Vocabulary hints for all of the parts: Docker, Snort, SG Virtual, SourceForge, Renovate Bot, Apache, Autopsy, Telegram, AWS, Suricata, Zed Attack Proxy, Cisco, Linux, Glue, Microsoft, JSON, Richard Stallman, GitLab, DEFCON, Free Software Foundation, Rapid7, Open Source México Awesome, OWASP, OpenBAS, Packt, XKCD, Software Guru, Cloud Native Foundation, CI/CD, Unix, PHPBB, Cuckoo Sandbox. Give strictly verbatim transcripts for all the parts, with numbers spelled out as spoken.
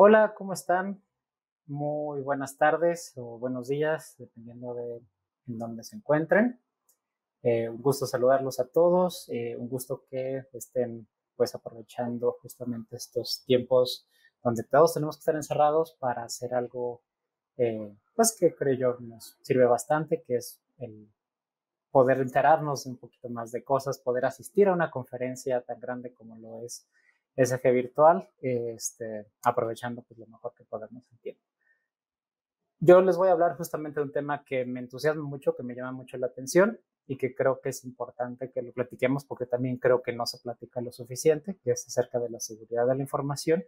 Hola, ¿cómo están? Muy buenas tardes o buenos días, dependiendo de en dónde se encuentren. Eh, un gusto saludarlos a todos, eh, un gusto que estén pues aprovechando justamente estos tiempos donde todos tenemos que estar encerrados para hacer algo eh, pues que creo yo nos sirve bastante, que es el poder enterarnos un poquito más de cosas, poder asistir a una conferencia tan grande como lo es SGVirtual, este, aprovechando pues lo mejor que podamos en tiempo. Yo les voy a hablar justamente de un tema que me entusiasma mucho, que me llama mucho la atención y que creo que es importante que lo platiquemos porque también creo que no se platica lo suficiente, que es acerca de la seguridad de la información.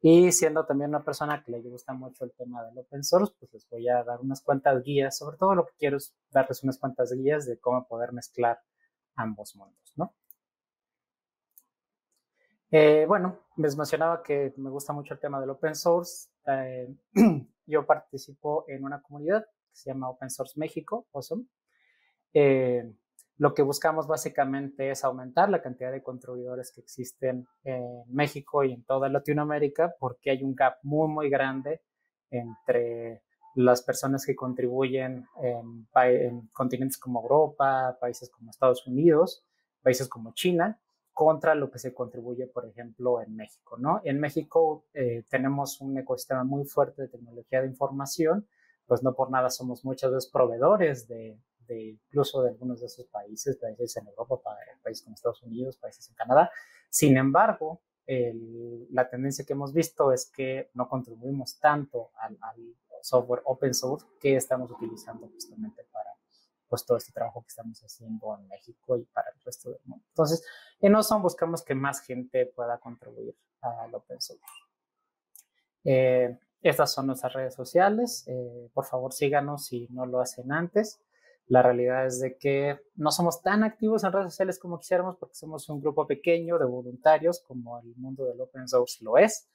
Y siendo también una persona que le gusta mucho el tema del open source, pues les voy a dar unas cuantas guías. Sobre todo lo que quiero es darles unas cuantas guías de cómo poder mezclar ambos mundos, ¿no? Eh, bueno, les mencionaba que me gusta mucho el tema del open source. Eh, yo participo en una comunidad que se llama Open Source México Awesome. Eh, Lo que buscamos básicamente es aumentar la cantidad de contribuidores que existen en México y en toda Latinoamérica, porque hay un gap muy, muy grande entre las personas que contribuyen en, en continentes como Europa, países como Estados Unidos, países como China, contra lo que se contribuye, por ejemplo, en México, ¿no? En México eh, tenemos un ecosistema muy fuerte de tecnología de información, pues no por nada somos muchas veces proveedores de De incluso de algunos de esos países, países en Europa, países como Estados Unidos, países en Canadá. Sin embargo, el, la tendencia que hemos visto es que no contribuimos tanto al, al software open source que estamos utilizando justamente para pues, todo este trabajo que estamos haciendo en México y para el resto del mundo. Entonces, en Awesome buscamos que más gente pueda contribuir al open source. Eh, estas son nuestras redes sociales. Eh, por favor, síganos si no lo hacen antes. La realidad es de que no somos tan activos en redes sociales como quisiéramos porque somos un grupo pequeño de voluntarios como el mundo del open source lo es,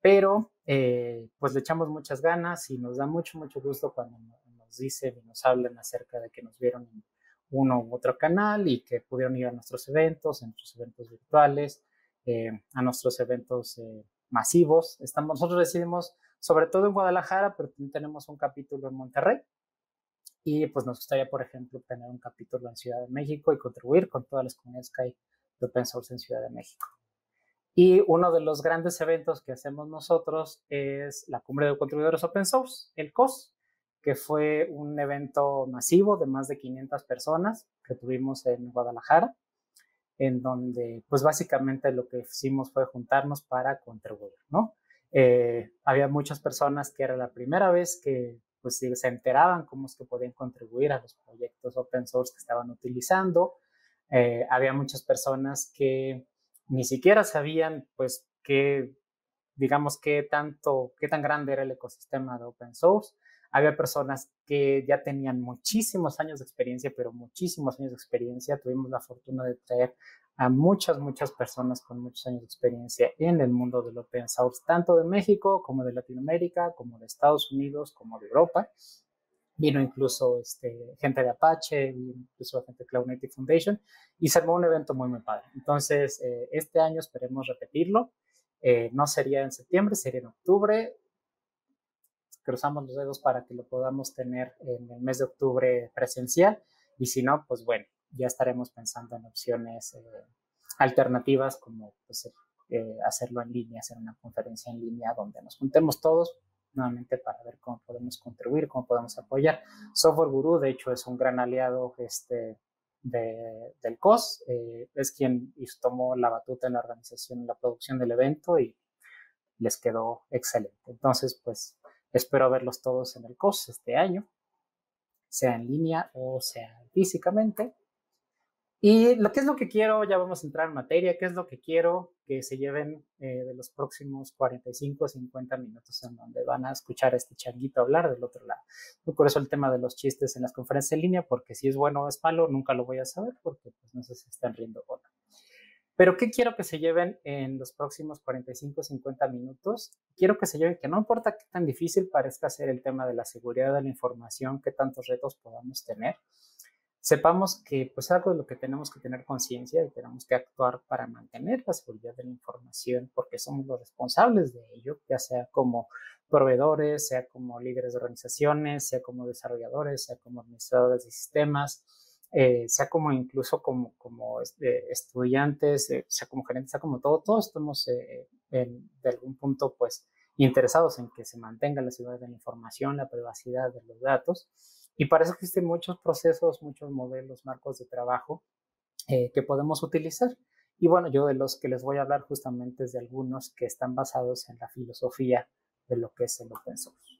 pero eh, pues le echamos muchas ganas y nos da mucho, mucho gusto cuando nos dicen y nos hablan acerca de que nos vieron en uno u otro canal y que pudieron ir a nuestros eventos, a nuestros eventos virtuales, eh, a nuestros eventos eh, masivos. Estamos, nosotros decidimos sobre todo en Guadalajara, pero también tenemos un capítulo en Monterrey. Y pues nos gustaría, por ejemplo, tener un capítulo en Ciudad de México y contribuir con todas las comunidades que hay de Open Source en Ciudad de México. Y uno de los grandes eventos que hacemos nosotros es la Cumbre de Contribuidores Open Source, el C O S, que fue un evento masivo de más de quinientas personas que tuvimos en Guadalajara, en donde pues básicamente lo que hicimos fue juntarnos para contribuir, ¿no? Eh, había muchas personas que era la primera vez que pues se enteraban cómo es que podían contribuir a los proyectos open source que estaban utilizando. Eh, había muchas personas que ni siquiera sabían, pues, qué, digamos, qué tanto, qué tan grande era el ecosistema de open source. Había personas que ya tenían muchísimos años de experiencia, pero muchísimos años de experiencia. Tuvimos la fortuna de traer a muchas, muchas personas con muchos años de experiencia en el mundo del open source, tanto de México como de Latinoamérica, como de Estados Unidos, como de Europa. Vino incluso este, gente de Apache, incluso gente de Cloud Native Foundation, y se armó un evento muy, muy padre. Entonces, eh, este año esperemos repetirlo. Eh, no sería en septiembre, sería en octubre. Cruzamos los dedos para que lo podamos tener en el mes de octubre presencial, y si no, pues bueno, ya estaremos pensando en opciones eh, alternativas como pues, eh, hacerlo en línea, hacer una conferencia en línea donde nos juntemos todos nuevamente para ver cómo podemos contribuir, cómo podemos apoyar. Software Guru, de hecho, es un gran aliado este, de, del C O S, eh, es quien tomó la batuta en la organización y la producción del evento y les quedó excelente. Entonces, pues espero verlos todos en el C O S este año, sea en línea o sea físicamente. Y lo que es lo que quiero, ya vamos a entrar en materia, qué es lo que quiero que se lleven eh, de los próximos cuarenta y cinco a cincuenta minutos en donde van a escuchar a este changuito hablar del otro lado. Por eso el tema de los chistes en las conferencias en línea, porque si es bueno o es malo, nunca lo voy a saber, porque pues, no sé si están riendo o no. Pero ¿qué quiero que se lleven en los próximos cuarenta y cinco a cincuenta minutos? Quiero que se lleven que no importa qué tan difícil parezca ser el tema de la seguridad de la información, qué tantos retos podamos tener, sepamos que pues algo de lo que tenemos que tener conciencia y tenemos que actuar para mantener la seguridad de la información, porque somos los responsables de ello, ya sea como proveedores, sea como líderes de organizaciones, sea como desarrolladores, sea como administradores de sistemas, eh, sea como incluso como, como eh, estudiantes, eh, sea como gerentes, sea como todo, todos estamos eh, en, de algún punto pues interesados en que se mantenga la seguridad de la información, la privacidad de los datos. Y para eso existen muchos procesos, muchos modelos, marcos de trabajo eh, que podemos utilizar. Y bueno, yo de los que les voy a hablar justamente es de algunos que están basados en la filosofía de lo que es el open source.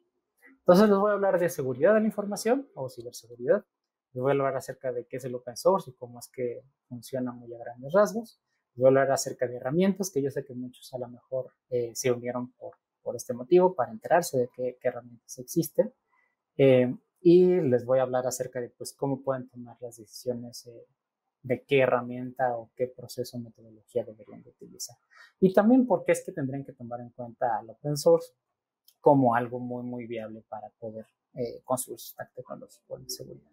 Entonces les voy a hablar de seguridad de la información o ciberseguridad. Les voy a hablar acerca de qué es el open source y cómo es que funciona muy a grandes rasgos. Les voy a hablar acerca de herramientas, que yo sé que muchos a lo mejor eh, se unieron por, por este motivo, para enterarse de qué, qué herramientas existen. Eh, Y les voy a hablar acerca de pues, cómo pueden tomar las decisiones eh, de qué herramienta o qué proceso o metodología deberían de utilizar. Y también por qué es que tendrían que tomar en cuenta al open source como algo muy, muy viable para poder eh, construir su stack tecnológico de seguridad.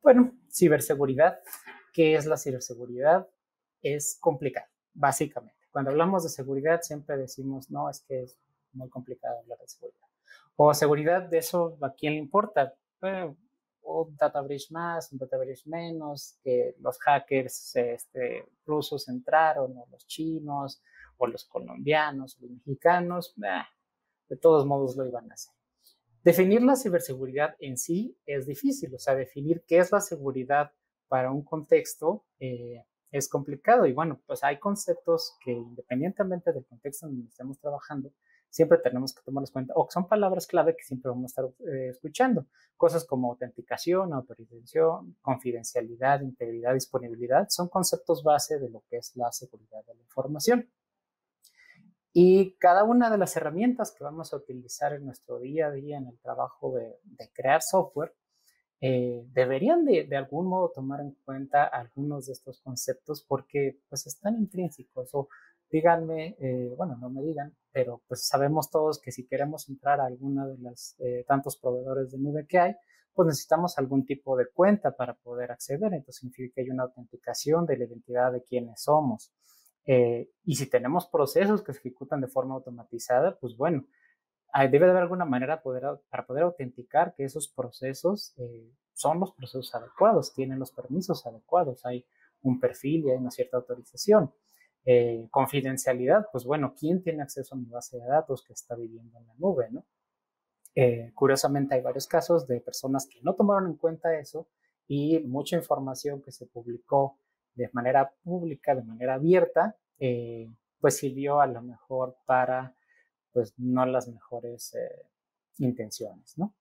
Bueno, ciberseguridad. ¿Qué es la ciberseguridad? Es complicado, básicamente. Cuando hablamos de seguridad siempre decimos, no, es que es muy complicado hablar de seguridad. O seguridad, de eso, ¿a quién le importa? Eh, un data breach más, un data breach menos, que los hackers este, rusos entraron, o los chinos, o los colombianos, o los mexicanos, eh, de todos modos lo iban a hacer. Definir la ciberseguridad en sí es difícil, o sea, definir qué es la seguridad para un contexto eh, es complicado. Y bueno, pues hay conceptos que independientemente del contexto en el que estemos trabajando, siempre tenemos que tomarnos cuenta, o son palabras clave que siempre vamos a estar eh, escuchando. Cosas como autenticación, autorización, confidencialidad, integridad, disponibilidad, son conceptos base de lo que es la seguridad de la información. Y cada una de las herramientas que vamos a utilizar en nuestro día a día, en el trabajo de, de crear software, eh, deberían de, de algún modo tomar en cuenta algunos de estos conceptos porque pues están intrínsecos o díganme, eh, bueno, no me digan, pero pues sabemos todos que si queremos entrar a alguna de las eh, tantos proveedores de nube que hay, pues necesitamos algún tipo de cuenta para poder acceder. Entonces significa que hay una autenticación de la identidad de quienes somos. Eh, y si tenemos procesos que se ejecutan de forma automatizada, pues bueno, hay, debe de haber alguna manera poder, para poder autenticar que esos procesos eh, son los procesos adecuados, tienen los permisos adecuados, hay un perfil y hay una cierta autorización. Eh, confidencialidad, pues bueno, ¿quién tiene acceso a mi base de datos que está viviendo en la nube, no? Eh, curiosamente hay varios casos de personas que no tomaron en cuenta eso y mucha información que se publicó de manera pública, de manera abierta, eh, pues sirvió a lo mejor para, pues no las mejores eh, intenciones, ¿no?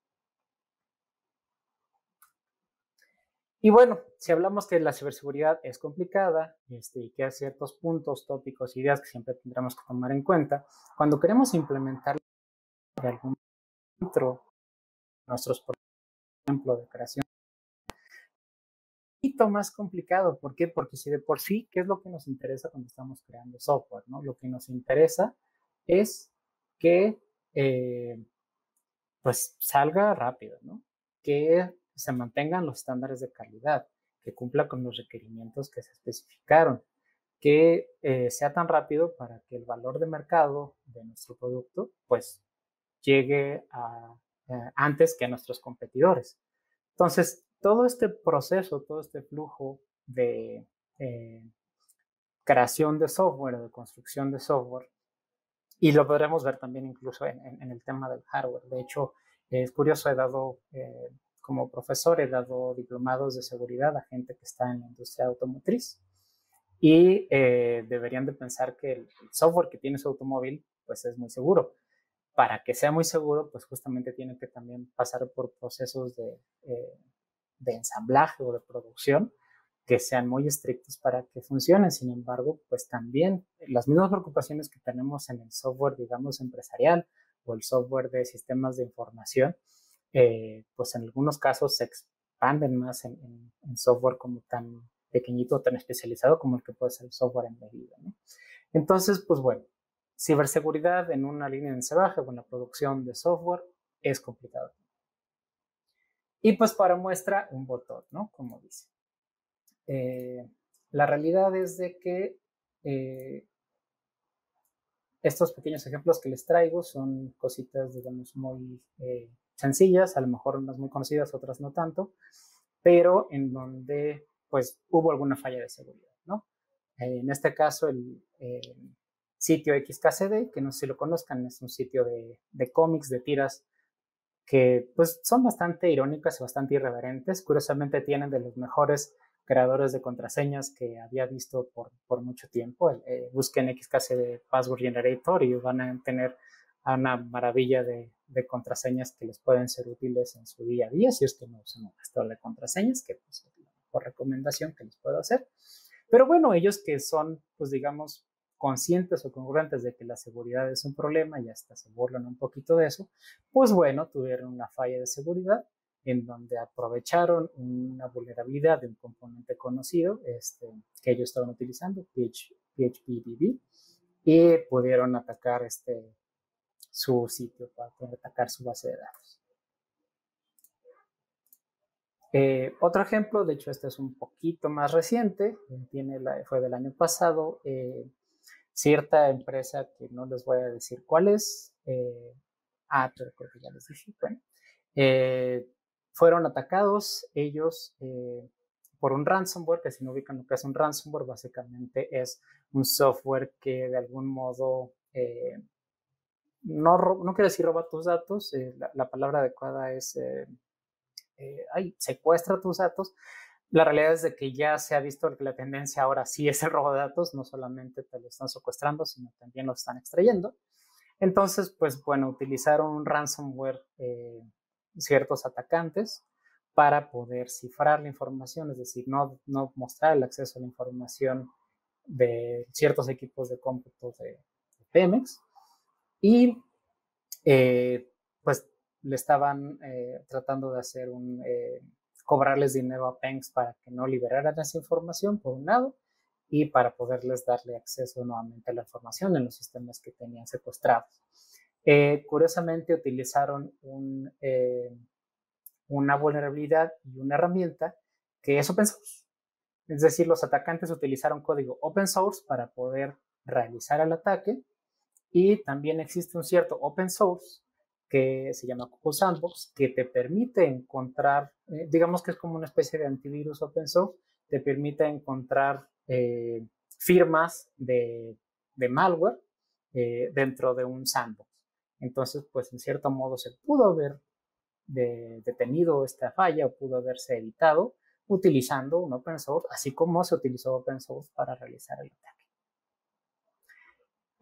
Y bueno, si hablamos que la ciberseguridad es complicada este, y que hay ciertos puntos, tópicos, ideas que siempre tendremos que tomar en cuenta, cuando queremos implementar de algún dentro nuestros procesos, por ejemplo, de creación, es un poquito más complicado. ¿Por qué? Porque si de por sí, ¿qué es lo que nos interesa cuando estamos creando software, no? Lo que nos interesa es que eh, pues salga rápido, ¿no? Que se mantengan los estándares de calidad, que cumpla con los requerimientos que se especificaron, que eh, sea tan rápido para que el valor de mercado de nuestro producto pues llegue a, eh, antes que a nuestros competidores. Entonces, todo este proceso, todo este flujo de eh, creación de software, de construcción de software, y lo podremos ver también incluso en, en, en el tema del hardware. De hecho, eh, es curioso, he dado... Eh, Como profesor he dado diplomados de seguridad a gente que está en la industria automotriz y eh, deberían de pensar que el software que tiene su automóvil pues es muy seguro. Para que sea muy seguro pues justamente tiene que también pasar por procesos de, eh, de ensamblaje o de producción que sean muy estrictos para que funcionen. Sin embargo, pues también las mismas preocupaciones que tenemos en el software, digamos, empresarial o el software de sistemas de información, Eh, pues en algunos casos se expanden más en, en, en software como tan pequeñito, tan especializado como el que puede ser el software embebido, ¿no? Entonces, pues bueno, ciberseguridad en una línea de ensebaje o en la producción de software es complicado. Y pues para muestra un botón, ¿no? Como dice. Eh, la realidad es de que eh, estos pequeños ejemplos que les traigo son cositas, digamos, muy eh, sencillas, a lo mejor unas muy conocidas, otras no tanto, pero en donde, pues, hubo alguna falla de seguridad, ¿no? Eh, en este caso, el eh, sitio X K C D, que no sé si lo conozcan, es un sitio de, de cómics, de tiras, que, pues, son bastante irónicas y bastante irreverentes. Curiosamente, tienen de los mejores creadores de contraseñas que había visto por, por mucho tiempo. Eh, busquen X K C D Password Generator y van a tener una maravilla de, de contraseñas que les pueden ser útiles en su día a día, si es que no usan un gestor de contraseñas, que pues, es la mejor recomendación que les puedo hacer. Pero bueno, ellos que son, pues digamos, conscientes o congruentes de que la seguridad es un problema y hasta se burlan un poquito de eso, pues bueno, tuvieron una falla de seguridad en donde aprovecharon una vulnerabilidad de un componente conocido este, que ellos estaban utilizando, P H P B B, y pudieron atacar este, su sitio, para poder atacar su base de datos. Eh, otro ejemplo, de hecho este es un poquito más reciente, tiene la, fue del año pasado, eh, cierta empresa que no les voy a decir cuál es, eh, ah, pero creo que ya les dije, bueno, eh, fueron atacados ellos eh, por un ransomware, que si no ubican lo que es un ransomware, básicamente es un software que de algún modo, eh, no, no quiero decir roba tus datos, eh, la, la palabra adecuada es, eh, eh, ay, secuestra tus datos. La realidad es de que ya se ha visto que la tendencia ahora sí es el robo de datos, no solamente te lo están secuestrando, sino también lo están extrayendo. Entonces, pues bueno, utilizaron un ransomware, eh, ciertos atacantes, para poder cifrar la información, es decir, no, no mostrar el acceso a la información de ciertos equipos de cómputo de, de Pemex. Y eh, pues le estaban eh, tratando de hacer un... Eh, cobrarles dinero a Pemex para que no liberaran esa información, por un lado, y para poderles darle acceso nuevamente a la información en los sistemas que tenían secuestrados. Eh, curiosamente, utilizaron un, eh, una vulnerabilidad y una herramienta que es open source. Es decir, los atacantes utilizaron código open source para poder realizar el ataque, y también existe un cierto open source que se llama Cuckoo Sandbox, que te permite encontrar, eh, digamos que es como una especie de antivirus open source, te permite encontrar eh, firmas de, de malware eh, dentro de un sandbox. Entonces, pues en cierto modo se pudo haber de, detenido esta falla o pudo haberse evitado utilizando un open source, así como se utilizó open source para realizar el ataque.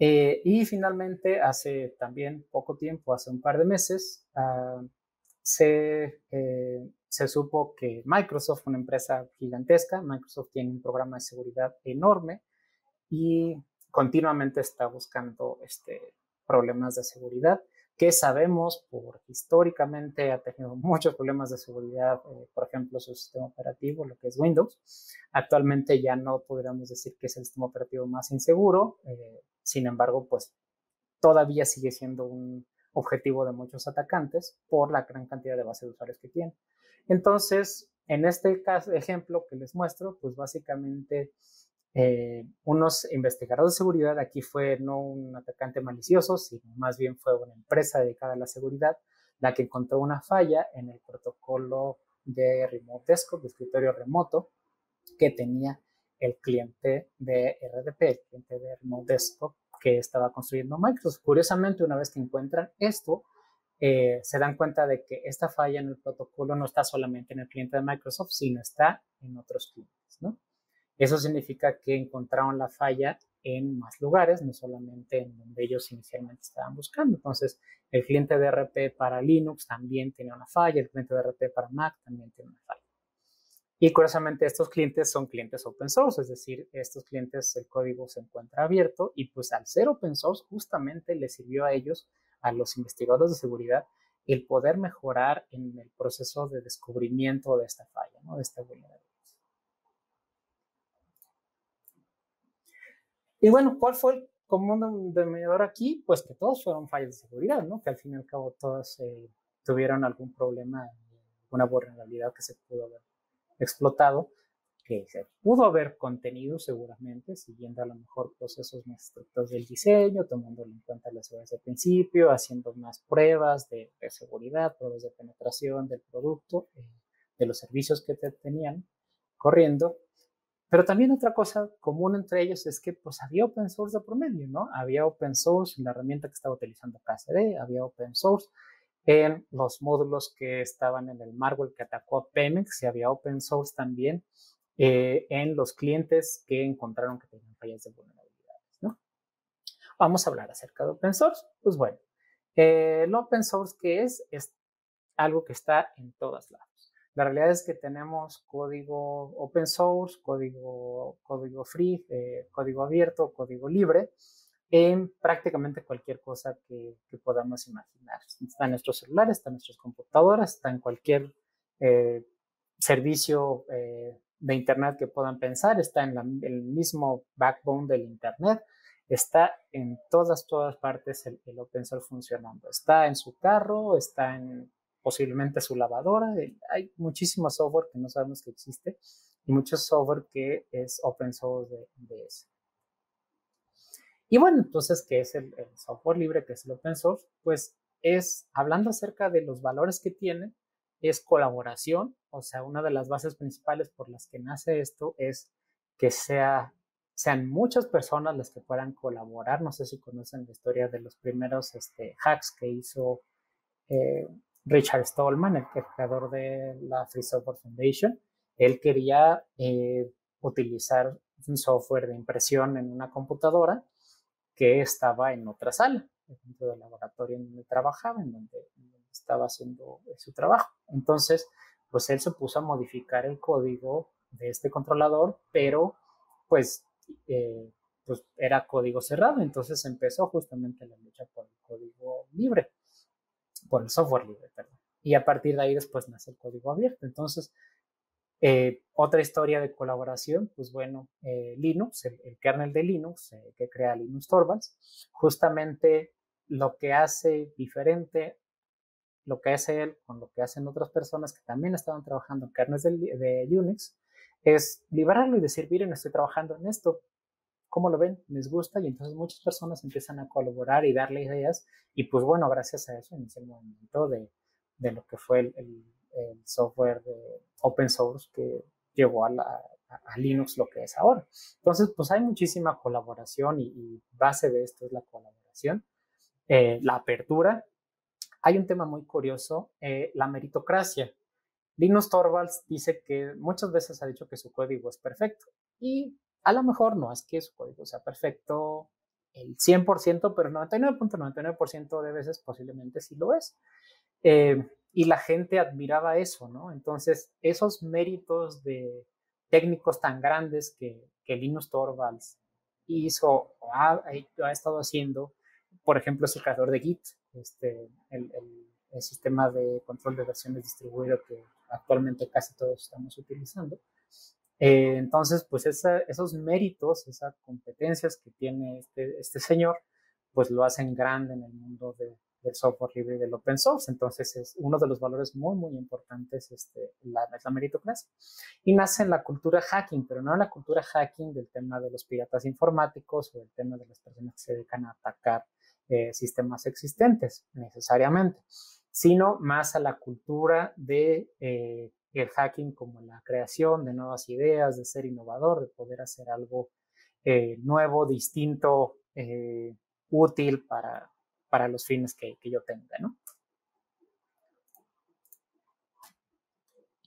Eh, y finalmente, hace también poco tiempo, hace un par de meses, uh, se, eh, se supo que Microsoft, una empresa gigantesca, Microsoft tiene un programa de seguridad enorme y continuamente está buscando este, problemas de seguridad, que sabemos por históricamente ha tenido muchos problemas de seguridad, eh, por ejemplo, su sistema operativo, lo que es Windows. Actualmente ya no podríamos decir que es el sistema operativo más inseguro, eh, sin embargo, pues todavía sigue siendo un objetivo de muchos atacantes por la gran cantidad de bases de usuarios que tiene. Entonces, en este caso, ejemplo que les muestro, pues básicamente eh, unos investigadores de seguridad, aquí fue no un atacante malicioso, sino más bien fue una empresa dedicada a la seguridad, la que encontró una falla en el protocolo de Remote Desktop, de escritorio remoto, que tenía el cliente de R D P, el cliente de Remote Desktop que estaba construyendo Microsoft. Curiosamente, una vez que encuentran esto, eh, se dan cuenta de que esta falla en el protocolo no está solamente en el cliente de Microsoft, sino está en otros clientes, ¿no? Eso significa que encontraron la falla en más lugares, no solamente en donde ellos inicialmente estaban buscando. Entonces, el cliente de R P para Linux también tenía una falla, el cliente de R P para Mac también tiene una falla. Y curiosamente estos clientes son clientes open source, es decir, estos clientes el código se encuentra abierto y pues al ser open source justamente les sirvió a ellos, a los investigadores de seguridad, el poder mejorar en el proceso de descubrimiento de esta falla, ¿no? De esta vulnerabilidad. Y bueno, ¿cuál fue el común denominador aquí? Pues que todos fueron fallas de seguridad, ¿no? Que al fin y al cabo todas eh, tuvieron algún problema una vulnerabilidad que se pudo haber explotado, que se pudo haber contenido seguramente, siguiendo a lo mejor procesos más estrictos del diseño, tomando en cuenta las pruebas de principio, haciendo más pruebas de, de seguridad, pruebas de penetración del producto, eh, de los servicios que te tenían corriendo. Pero también otra cosa común entre ellos es que pues había open source de promedio, ¿no? Había open source en la herramienta que estaba utilizando K C D, había open source en los módulos que estaban en el malware que atacó a Pemex, y había open source también eh, en los clientes que encontraron que tenían fallas de vulnerabilidades, ¿no? Vamos a hablar acerca de open source. Pues bueno, eh, el open source que es, es algo que está en todas lados. La realidad es que tenemos código open source, código, código free, eh, código abierto, código libre, en prácticamente cualquier cosa que, que podamos imaginar. Está en nuestros celulares, está en nuestras computadoras, está en cualquier eh, servicio eh, de Internet que puedan pensar, está en la, el mismo backbone del Internet, está en todas, todas partes el, el open source funcionando. Está en su carro, está en... posiblemente su lavadora. Hay muchísimo software que no sabemos que existe y mucho software que es open source de, de eso. Y bueno, entonces, ¿qué es el, el software libre? ¿Qué es el open source? Pues es, hablando acerca de los valores que tiene, es colaboración. O sea, una de las bases principales por las que nace esto es que sea, sean muchas personas las que puedan colaborar. No sé si conocen la historia de los primeros este, hacks que hizo eh, Richard Stallman, el creador de la Free Software Foundation. Él quería eh, utilizar un software de impresión en una computadora que estaba en otra sala, dentro del laboratorio en donde trabajaba, en donde, en donde estaba haciendo su trabajo. Entonces, pues él se puso a modificar el código de este controlador, pero pues, eh, pues era código cerrado. Entonces empezó justamente la lucha por el código libre. por el software libre, perdón. Y a partir de ahí después nace el código abierto. Entonces, eh, otra historia de colaboración, pues bueno, eh, Linux, el, el kernel de Linux, eh, que crea Linus Torvalds, justamente lo que hace diferente, lo que hace él con lo que hacen otras personas que también estaban trabajando en kernels de, de Unix, es liberarlo y decir, miren, estoy trabajando en esto, ¿cómo lo ven? ¿Les gusta? Y entonces muchas personas empiezan a colaborar y darle ideas. Y pues bueno, gracias a eso inició el movimiento de, de lo que fue el, el, el software de open source que llevó a, la, a, a Linux lo que es ahora. Entonces, pues hay muchísima colaboración y, y base de esto es la colaboración, eh, la apertura. Hay un tema muy curioso, eh, la meritocracia. Linus Torvalds dice que muchas veces ha dicho que su código es perfecto y a lo mejor no es que su código sea perfecto el cien por ciento, pero el noventa y nueve punto noventa y nueve por ciento de veces posiblemente sí lo es. Eh, y la gente admiraba eso, ¿no? Entonces, esos méritos de técnicos tan grandes que, que Linus Torvalds hizo o ha, ha estado haciendo, por ejemplo, es el creador de Git, este, el, el, el sistema de control de versiones distribuido que actualmente casi todos estamos utilizando. Eh, entonces, pues esa, esos méritos, esas competencias que tiene este, este señor, pues lo hacen grande en el mundo de, del software libre y del open source. Entonces, es uno de los valores muy, muy importantes, este, la, la meritocracia. Y nace en la cultura hacking, pero no en la cultura hacking del tema de los piratas informáticos o del tema de las personas que se dedican a atacar eh, sistemas existentes, necesariamente, sino más a la cultura de... Eh, el hacking como la creación de nuevas ideas, de ser innovador, de poder hacer algo eh, nuevo, distinto, eh, útil para, para los fines que, que yo tenga, ¿no?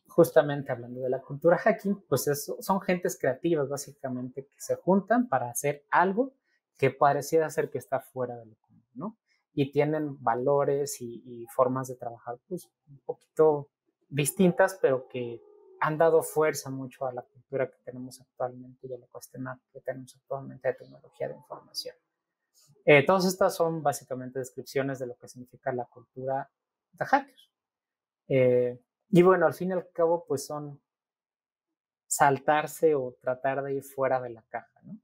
Justamente hablando de la cultura hacking, pues es, son gentes creativas básicamente que se juntan para hacer algo que pareciera ser que está fuera de lo común, ¿no? Y tienen valores y, y formas de trabajar pues un poquito... distintas, pero que han dado fuerza mucho a la cultura que tenemos actualmente y a la cuestión que tenemos actualmente de tecnología de información. Eh, todas estas son básicamente descripciones de lo que significa la cultura de hacker. Eh, y bueno, al fin y al cabo, pues son saltarse o tratar de ir fuera de la caja, ¿no?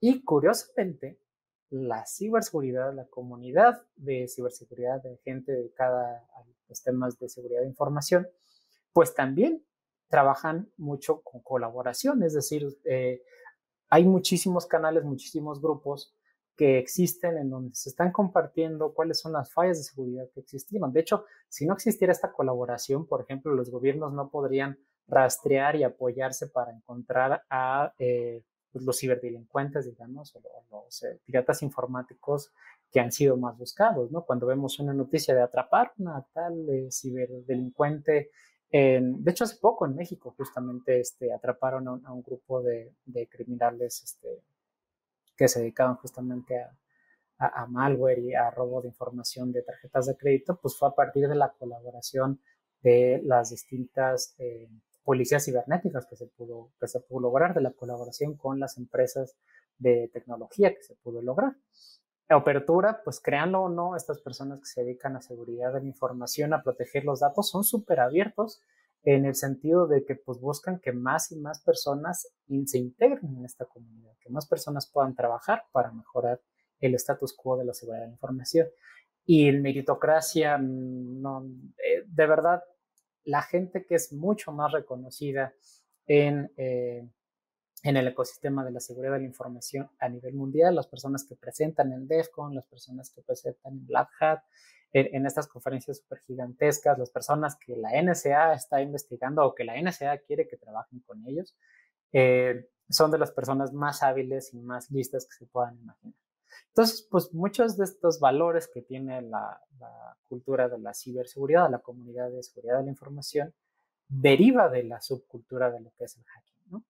Y curiosamente, la ciberseguridad, la comunidad de ciberseguridad, de gente dedicada a los temas de seguridad de información, pues también trabajan mucho con colaboración. Es decir, eh, hay muchísimos canales, muchísimos grupos que existen en donde se están compartiendo cuáles son las fallas de seguridad que existieron. De hecho, si no existiera esta colaboración, por ejemplo, los gobiernos no podrían rastrear y apoyarse para encontrar a eh, pues los ciberdelincuentes, digamos, o los eh, piratas informáticos que han sido más buscados, ¿no? Cuando vemos una noticia de atrapar una tal eh, ciberdelincuente, en, de hecho hace poco en México justamente este, atraparon a un, a un grupo de, de criminales este, que se dedicaban justamente a, a, a malware y a robo de información de tarjetas de crédito, pues fue a partir de la colaboración de las distintas eh, policías cibernéticas que se, pudo, que se pudo lograr, de la colaboración con las empresas de tecnología que se pudo lograr. La apertura, pues créanlo o no, estas personas que se dedican a seguridad de la información, a proteger los datos, son súper abiertos en el sentido de que pues buscan que más y más personas se integren en esta comunidad, que más personas puedan trabajar para mejorar el status quo de la seguridad de la información. Y en meritocracia, no, de verdad, la gente que es mucho más reconocida en, eh, en el ecosistema de la seguridad de la información a nivel mundial, las personas que presentan en DEFCON, las personas que presentan en Black Hat, En, en estas conferencias súper gigantescas, las personas que la N S A está investigando o que la N S A quiere que trabajen con ellos, eh, son de las personas más hábiles y más listas que se puedan imaginar. Entonces, pues muchos de estos valores que tiene la, la cultura de la ciberseguridad, la comunidad de seguridad de la información, deriva de la subcultura de lo que es el hacking, ¿no?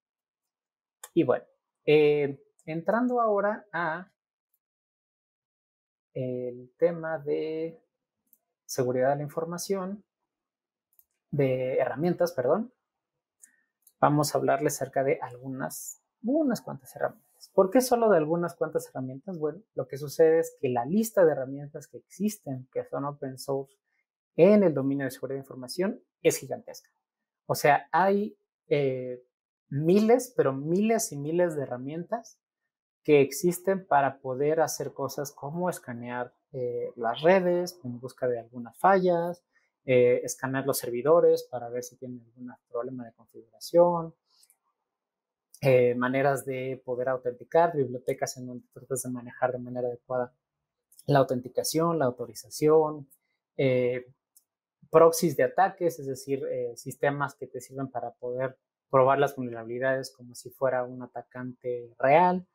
Y bueno, eh, entrando ahora a el tema de seguridad de la información, de herramientas, perdón, vamos a hablarles acerca de algunas, unas cuantas herramientas. ¿Por qué solo de algunas cuantas herramientas? Bueno, lo que sucede es que la lista de herramientas que existen, que son open source, en el dominio de seguridad de información, es gigantesca. O sea, hay eh, miles, pero miles y miles de herramientas que existen para poder hacer cosas como escanear eh, las redes en busca de algunas fallas, eh, escanear los servidores para ver si tienen algún problema de configuración, eh, maneras de poder autenticar, bibliotecas en donde tratas de manejar de manera adecuada la autenticación, la autorización, eh, proxies de ataques, es decir, eh, sistemas que te sirven para poder probar las vulnerabilidades como si fuera un atacante real.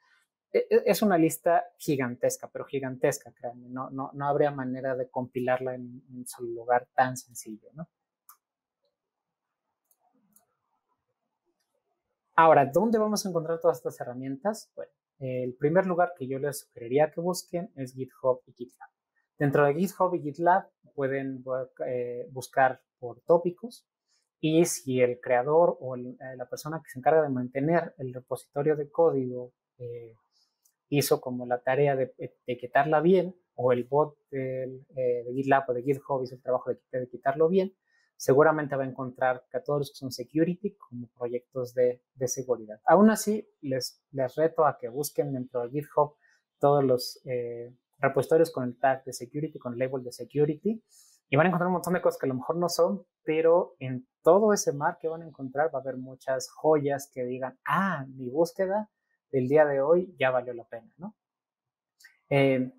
Es una lista gigantesca, pero gigantesca, créanme. No, no, no habría manera de compilarla en un solo lugar tan sencillo, ¿no? Ahora, ¿dónde vamos a encontrar todas estas herramientas? Bueno, el primer lugar que yo les sugeriría que busquen es GitHub y GitLab. Dentro de GitHub y GitLab pueden eh, buscar por tópicos. Y si el creador o el, eh, la persona que se encarga de mantener el repositorio de código eh, hizo como la tarea de etiquetarla bien, o el bot del, eh, de GitLab o de GitHub hizo el trabajo de, de quitarlo bien, seguramente va a encontrar que a todos los que son security como proyectos de, de seguridad. Aún así, les, les reto a que busquen dentro de GitHub todos los eh, repositorios con el tag de security, con el label de security, y van a encontrar un montón de cosas que a lo mejor no son, pero en todo ese mar que van a encontrar va a haber muchas joyas que digan, ah, mi búsqueda del día de hoy ya valió la pena, ¿no? Eh,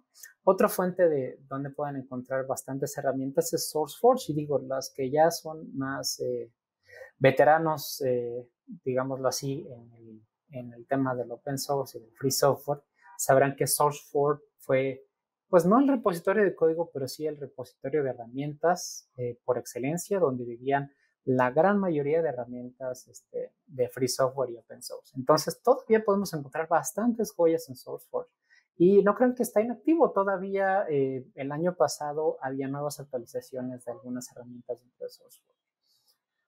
otra fuente de donde pueden encontrar bastantes herramientas es SourceForge, y digo, las que ya son más eh, veteranos, eh, digámoslo así, en el, en el tema del open source y del free software, sabrán que SourceForge fue, pues no el repositorio de código, pero sí el repositorio de herramientas eh, por excelencia, donde vivían la gran mayoría de herramientas este, de free software y open source. Entonces, todavía podemos encontrar bastantes joyas en SourceForge. Y no crean que está inactivo. Todavía eh, el año pasado había nuevas actualizaciones de algunas herramientas dentro de SourceForge.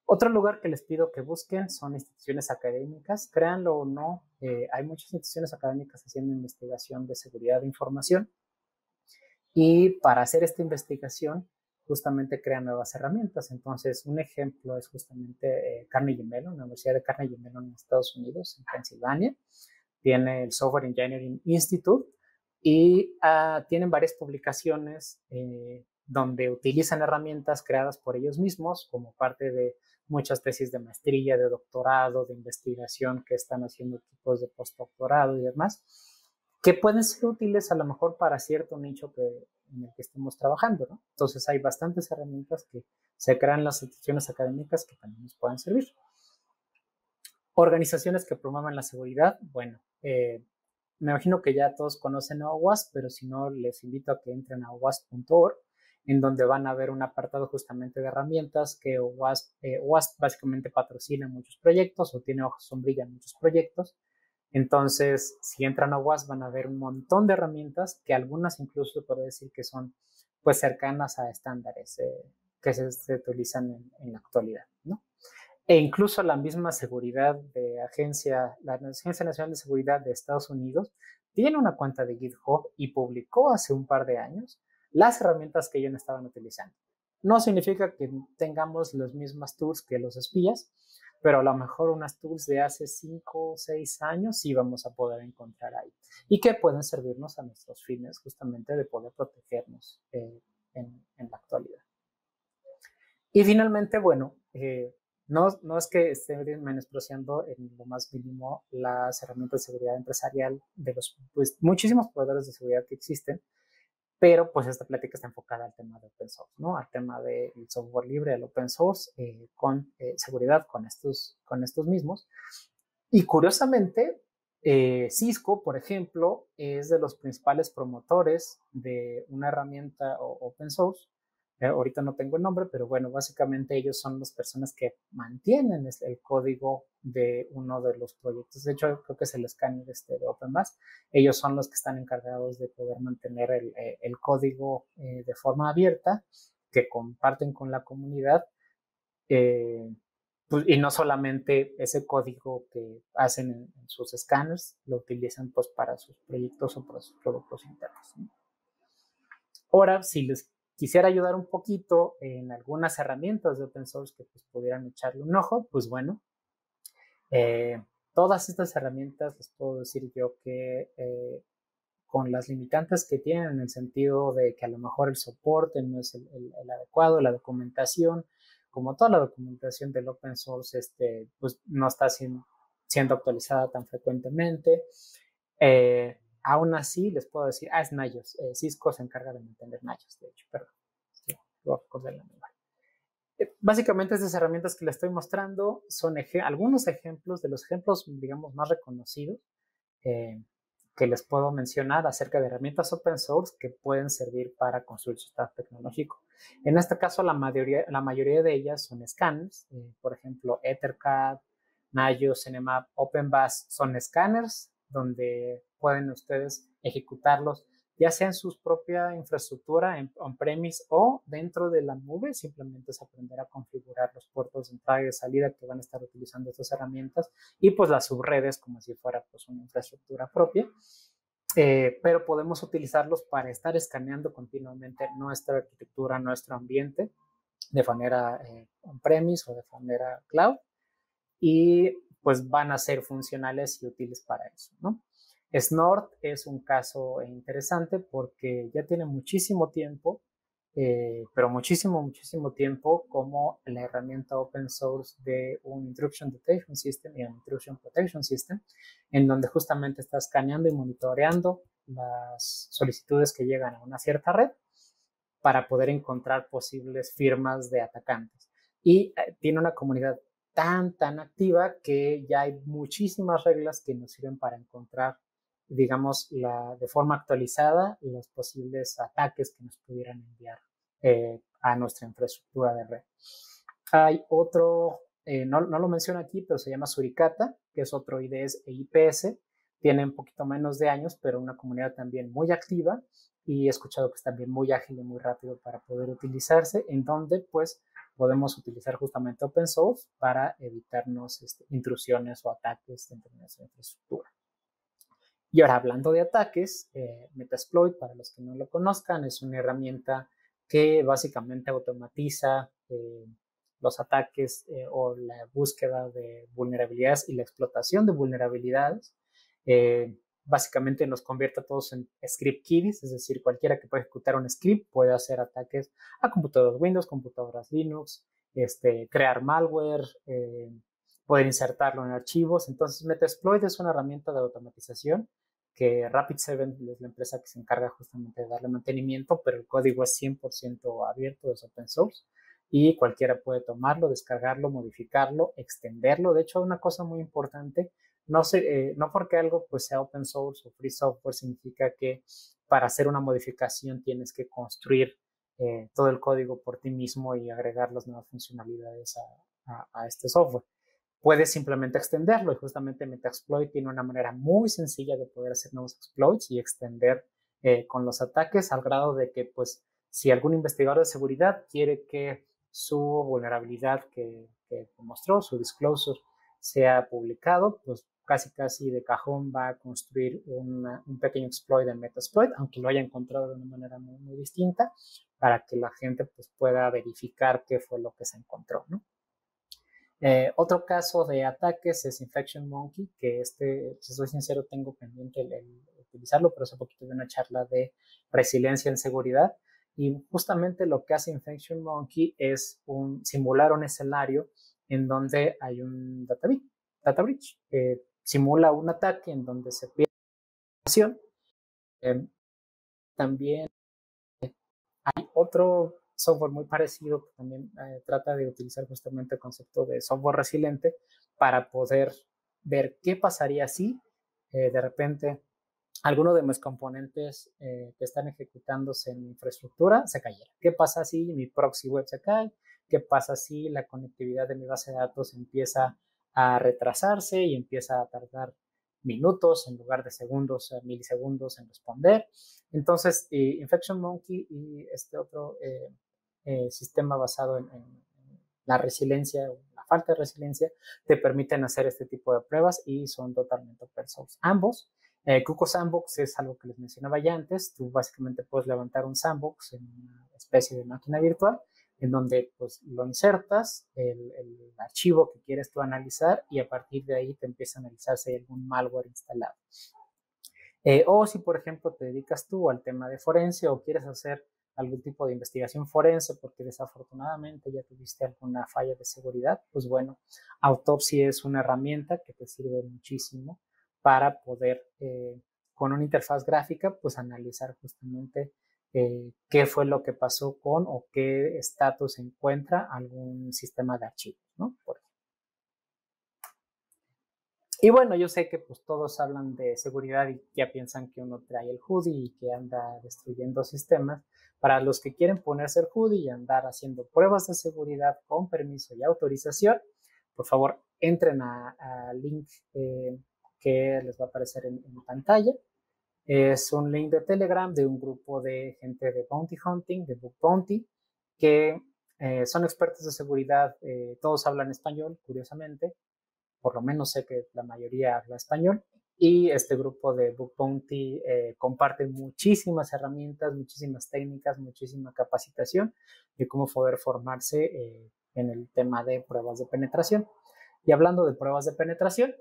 Otro lugar que les pido que busquen son instituciones académicas. Créanlo o no, eh, hay muchas instituciones académicas haciendo investigación de seguridad de información. Y para hacer esta investigación, justamente crean nuevas herramientas. Entonces, un ejemplo es justamente eh, Carnegie Mellon, la Universidad de Carnegie Mellon en Estados Unidos, en Pensilvania. Tiene el Software Engineering Institute y uh, tienen varias publicaciones eh, donde utilizan herramientas creadas por ellos mismos como parte de muchas tesis de maestría, de doctorado, de investigación que están haciendo equipos de postdoctorado y demás, que pueden ser útiles a lo mejor para cierto nicho que, en el que estemos trabajando, ¿no? Entonces, hay bastantes herramientas que se crean en las instituciones académicas que también nos pueden servir. Organizaciones que promueven la seguridad, bueno, eh, me imagino que ya todos conocen a OWASP, pero si no, les invito a que entren a O W A S P punto org, en donde van a ver un apartado justamente de herramientas que OWASP, eh, OWASP básicamente patrocina muchos proyectos o tiene hoja sombrilla en muchos proyectos. Entonces, si entran a OWASP van a ver un montón de herramientas que algunas incluso puedo decir que son pues cercanas a estándares eh, que se, se utilizan en, en la actualidad, ¿no? E incluso la misma seguridad de agencia, la Agencia Nacional de Seguridad de Estados Unidos tiene una cuenta de GitHub y publicó hace un par de años las herramientas que ellos estaban utilizando. No significa que tengamos las mismas tools que los espías, pero a lo mejor unas tools de hace cinco o seis años sí vamos a poder encontrar ahí y que pueden servirnos a nuestros fines justamente de poder protegernos eh, en, en la actualidad. Y finalmente, bueno, eh, no, no es que esté menospreciando en lo más mínimo las herramientas de seguridad empresarial de los pues, muchísimos proveedores de seguridad que existen, pero pues esta plática está enfocada al tema de open source, ¿no? Al tema del software libre, al open source, eh, con eh, seguridad con estos, con estos mismos. Y curiosamente, eh, Cisco, por ejemplo, es de los principales promotores de una herramienta open source. Eh, ahorita no tengo el nombre, pero bueno, básicamente ellos son las personas que mantienen el código de uno de los proyectos. De hecho, creo que es el escáner este de OpenBAS. Ellos son los que están encargados de poder mantener el, el código eh, de forma abierta, que comparten con la comunidad. Eh, pues, y no solamente ese código que hacen en, en sus escáneres, lo utilizan pues, para sus proyectos o para sus productos internos, ¿no? Ahora, si les quisiera ayudar un poquito en algunas herramientas de open source que pues, pudieran echarle un ojo, pues bueno, eh, todas estas herramientas les puedo decir yo que eh, con las limitantes que tienen en el sentido de que a lo mejor el soporte no es el, el, el adecuado, la documentación, como toda la documentación del open source, este, pues no está siendo, siendo actualizada tan frecuentemente. Eh, Aún así, les puedo decir, ah, es Nayos. Eh, Cisco se encarga de mantener Nayos, de hecho, perdón. Sí, voy a acordar la memoria. Eh, básicamente, estas herramientas que les estoy mostrando son ej algunos ejemplos de los ejemplos, digamos, más reconocidos eh, que les puedo mencionar acerca de herramientas open source que pueden servir para construir su stack tecnológico. En este caso, la mayoría, la mayoría de ellas son scanners, eh, por ejemplo, EtherCAD, Nayos, Nmap, OpenBAS son scanners donde pueden ustedes ejecutarlos, ya sea en su propia infraestructura, en on-premise o dentro de la nube. Simplemente es aprender a configurar los puertos de entrada y de salida que van a estar utilizando estas herramientas y pues las subredes como si fuera pues una infraestructura propia. Eh, pero podemos utilizarlos para estar escaneando continuamente nuestra arquitectura, nuestro ambiente de manera eh, on-premise o de manera cloud y pues van a ser funcionales y útiles para eso, ¿no? Snort es un caso interesante porque ya tiene muchísimo tiempo, eh, pero muchísimo, muchísimo tiempo como la herramienta open source de un Intrusion Detection System y un Intrusion Protection System, en donde justamente está escaneando y monitoreando las solicitudes que llegan a una cierta red para poder encontrar posibles firmas de atacantes. Y eh, tiene una comunidad tan, tan activa que ya hay muchísimas reglas que nos sirven para encontrar, digamos, la, de forma actualizada los posibles ataques que nos pudieran enviar eh, a nuestra infraestructura de red. Hay otro, eh, no, no lo menciono aquí, pero se llama Suricata, que es otro I D S e I P S. Tiene un poquito menos de años, pero una comunidad también muy activa y he escuchado que es también muy ágil y muy rápido para poder utilizarse, en donde pues podemos utilizar justamente open source para evitarnos este, intrusiones o ataques dentro de nuestra infraestructura. Y ahora, hablando de ataques, eh, Metasploit, para los que no lo conozcan, es una herramienta que básicamente automatiza eh, los ataques eh, o la búsqueda de vulnerabilidades y la explotación de vulnerabilidades. Eh, básicamente nos convierte a todos en script kiddies, es decir, cualquiera que pueda ejecutar un script puede hacer ataques a computadoras Windows, computadoras Linux, este, crear malware, eh, poder insertarlo en archivos. Entonces, Metasploit es una herramienta de automatización que Rapid siete es la empresa que se encarga justamente de darle mantenimiento, pero el código es cien por ciento abierto, es open source, y cualquiera puede tomarlo, descargarlo, modificarlo, extenderlo. De hecho, una cosa muy importante, no, se, eh, no porque algo pues, sea open source o free software significa que para hacer una modificación tienes que construir eh, todo el código por ti mismo y agregar las nuevas funcionalidades a, a, a este software. Puedes simplemente extenderlo, y justamente Metasploit tiene una manera muy sencilla de poder hacer nuevos exploits y extender eh, con los ataques, al grado de que pues, si algún investigador de seguridad quiere que su vulnerabilidad que, que mostró, su disclosure, sea publicado, pues casi casi de cajón va a construir una, un pequeño exploit en Metasploit, aunque lo haya encontrado de una manera muy, muy distinta, para que la gente pues, pueda verificar qué fue lo que se encontró, ¿no? Eh, otro caso de ataques es Infection Monkey, que este, si soy sincero, tengo pendiente el, el utilizarlo, pero hace poquito de una charla de resiliencia en seguridad, y justamente lo que hace Infection Monkey es un, simular un escenario en donde hay un data, data breach, eh, simula un ataque en donde se pierde información. Eh, también hay otro software muy parecido que también eh, trata de utilizar justamente el concepto de software resiliente para poder ver qué pasaría si eh, de repente alguno de mis componentes eh, que están ejecutándose en mi infraestructura se cayera. ¿Qué pasa si mi proxy web se cae? ¿Qué pasa si la conectividad de mi base de datos empieza a retrasarse y empieza a tardar minutos en lugar de segundos, milisegundos en responder? Entonces, eh, Infection Monkey y este otro eh, eh, sistema basado en, en la resiliencia o la falta de resiliencia te permiten hacer este tipo de pruebas y son totalmente open source. Ambos, eh, Cuckoo Sandbox es algo que les mencionaba ya antes. Tú básicamente puedes levantar un sandbox en una especie de máquina virtual en donde pues, lo insertas, el, el archivo que quieres tú analizar y a partir de ahí te empieza a analizar si hay algún malware instalado. Eh, o si, por ejemplo, te dedicas tú al tema de forense o quieres hacer algún tipo de investigación forense porque desafortunadamente ya tuviste alguna falla de seguridad, pues bueno, Autopsy es una herramienta que te sirve muchísimo para poder, eh, con una interfaz gráfica, pues analizar justamente Eh, qué fue lo que pasó con o qué estatus se encuentra algún sistema de archivos, ¿no? Por ejemplo. Y bueno, yo sé que pues todos hablan de seguridad y ya piensan que uno trae el hoodie y que anda destruyendo sistemas. Para los que quieren ponerse el hoodie y andar haciendo pruebas de seguridad con permiso y autorización, por favor entren al link eh, que les va a aparecer en, en pantalla. Es un link de Telegram de un grupo de gente de Bounty Hunting, de Book Bounty, que eh, son expertos de seguridad, eh, todos hablan español, curiosamente, por lo menos sé que la mayoría habla español, y este grupo de Book Bounty eh, comparte muchísimas herramientas, muchísimas técnicas, muchísima capacitación de cómo poder formarse eh, en el tema de pruebas de penetración. Y hablando de pruebas de penetración,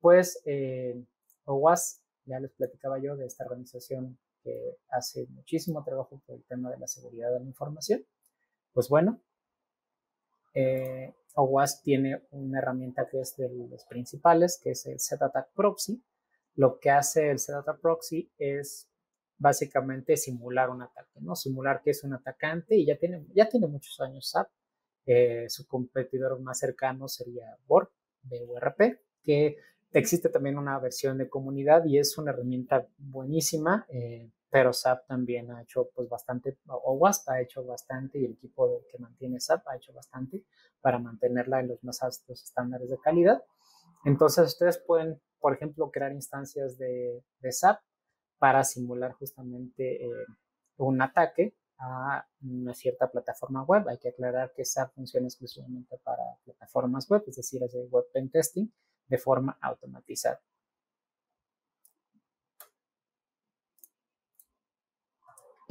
pues eh, OWASP, ya les platicaba yo de esta organización que hace muchísimo trabajo por el tema de la seguridad de la información. Pues bueno, eh, OWASP tiene una herramienta que es de los principales, que es el Zed Attack Proxy. Lo que hace el Zed Attack Proxy es básicamente simular un ataque, ¿no? Simular que es un atacante y ya tiene, ya tiene muchos años S A P. Eh, su competidor más cercano sería B O R P, B U R P, que existe también una versión de comunidad y es una herramienta buenísima, eh, pero S A P también ha hecho pues bastante, o OWASP ha hecho bastante y el equipo que mantiene S A P ha hecho bastante para mantenerla en los más altos estándares de calidad. Entonces ustedes pueden, por ejemplo, crear instancias de, de S A P para simular justamente eh, un ataque a una cierta plataforma web. Hay que aclarar que S A P funciona exclusivamente para plataformas web, es decir, hace web pen testing de forma automatizada.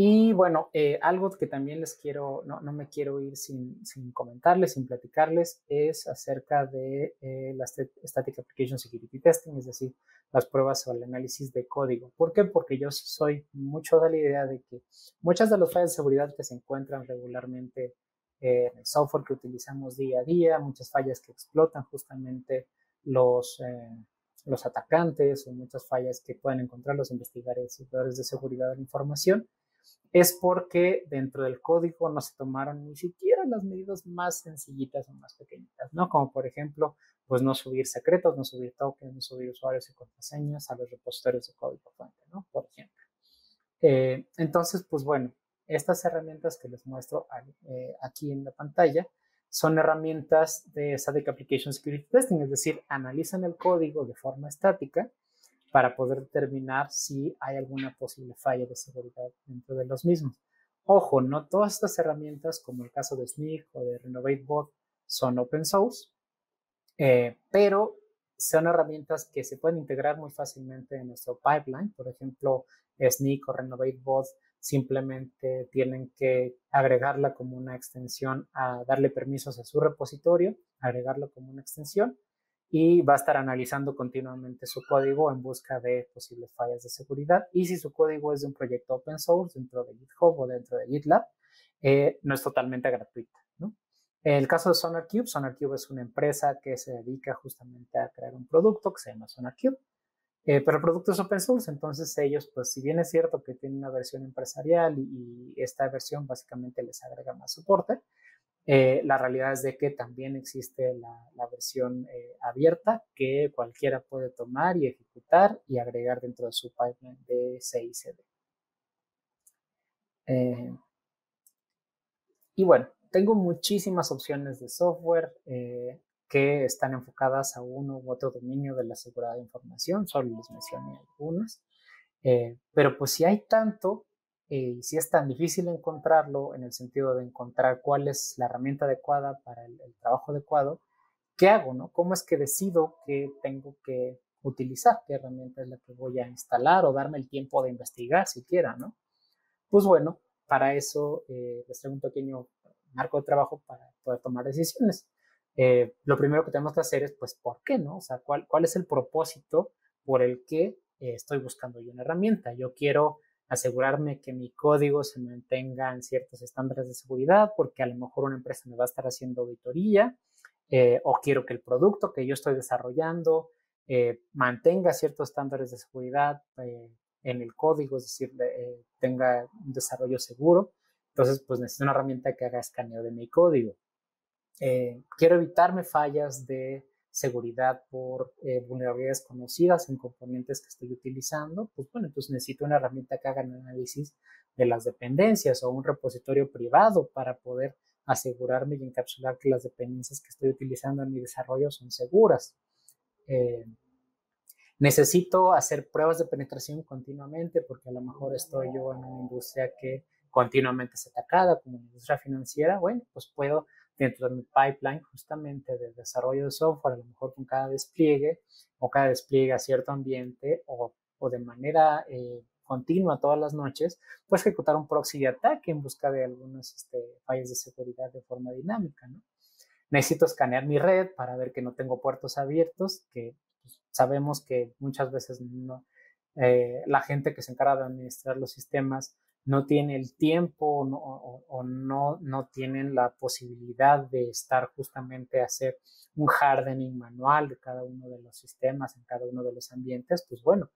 Y bueno, eh, algo que también les quiero, no, no me quiero ir sin, sin comentarles, sin platicarles, es acerca de eh, la Static Application Security Testing, es decir, las pruebas o el análisis de código. ¿Por qué? Porque yo soy mucho de la idea de que muchas de las fallas de seguridad que se encuentran regularmente eh, en el software que utilizamos día a día, muchas fallas que explotan justamente los... Eh, los atacantes o muchas fallas que puedan encontrar los investigadores de seguridad de la información, es porque dentro del código no se tomaron ni siquiera las medidas más sencillitas o más pequeñitas, ¿no? Como por ejemplo, pues no subir secretos, no subir tokens, no subir usuarios y contraseñas a los repositorios de código fuente, ¿no? Por ejemplo. Eh, entonces, pues bueno, estas herramientas que les muestro eh, aquí en la pantalla son herramientas de Static Application Security Testing, es decir, analizan el código de forma estática para poder determinar si hay alguna posible falla de seguridad dentro de los mismos. Ojo, no todas estas herramientas, como el caso de Snyk o de Renovate Bot, son open source, eh, pero son herramientas que se pueden integrar muy fácilmente en nuestro pipeline. Por ejemplo, Snyk o Renovate Bot simplemente tienen que agregarla como una extensión, a darle permisos a su repositorio, agregarlo como una extensión y va a estar analizando continuamente su código en busca de posibles fallas de seguridad. Y si su código es de un proyecto open source dentro de GitHub o dentro de GitLab, eh, no es totalmente gratuita, ¿no? El caso de SonarQube, SonarQube es una empresa que se dedica justamente a crear un producto que se llama SonarQube. Eh, pero el producto es open source, entonces ellos, pues si bien es cierto que tienen una versión empresarial y, y esta versión básicamente les agrega más soporte, eh, la realidad es de que también existe la, la versión eh, abierta que cualquiera puede tomar y ejecutar y agregar dentro de su pipeline de C I C D. Eh, y bueno, tengo muchísimas opciones de software eh, que están enfocadas a uno u otro dominio de la seguridad de información, solo les mencioné algunas, eh, pero pues si hay tanto, eh, y si es tan difícil encontrarlo en el sentido de encontrar cuál es la herramienta adecuada para el, el trabajo adecuado, ¿qué hago, no? ¿Cómo es que decido qué tengo que utilizar? ¿Qué herramienta es la que voy a instalar o darme el tiempo de investigar siquiera, no? Pues bueno, para eso eh, les traigo un pequeño marco de trabajo para poder tomar decisiones. Eh, lo primero que tenemos que hacer es, pues, ¿por qué, no? O sea, ¿cuál, cuál es el propósito por el que eh, estoy buscando yo una herramienta? Yo quiero asegurarme que mi código se mantenga en ciertos estándares de seguridad porque a lo mejor una empresa me va a estar haciendo auditoría, eh, o quiero que el producto que yo estoy desarrollando eh, mantenga ciertos estándares de seguridad eh, en el código, es decir, eh, tenga un desarrollo seguro. Entonces, pues, necesito una herramienta que haga escaneo de mi código. Eh, quiero evitarme fallas de seguridad por eh, vulnerabilidades conocidas en componentes que estoy utilizando, pues bueno, entonces necesito una herramienta que haga un análisis de las dependencias o un repositorio privado para poder asegurarme y encapsular que las dependencias que estoy utilizando en mi desarrollo son seguras. Eh, necesito hacer pruebas de penetración continuamente porque a lo mejor estoy yo en una industria que continuamente es atacada, como una industria financiera. Bueno, pues puedo dentro de mi pipeline justamente de desarrollo de software, a lo mejor con cada despliegue o cada despliegue a cierto ambiente o, o de manera eh, continua todas las noches, pues ejecutar un proxy de ataque en busca de algunas este, fallas de seguridad de forma dinámica, ¿no? Necesito escanear mi red para ver que no tengo puertos abiertos, que pues, sabemos que muchas veces no, eh, la gente que se encarga de administrar los sistemas no tiene el tiempo no, o, o no, no tienen la posibilidad de estar justamente a hacer un hardening manual de cada uno de los sistemas, en cada uno de los ambientes, pues bueno,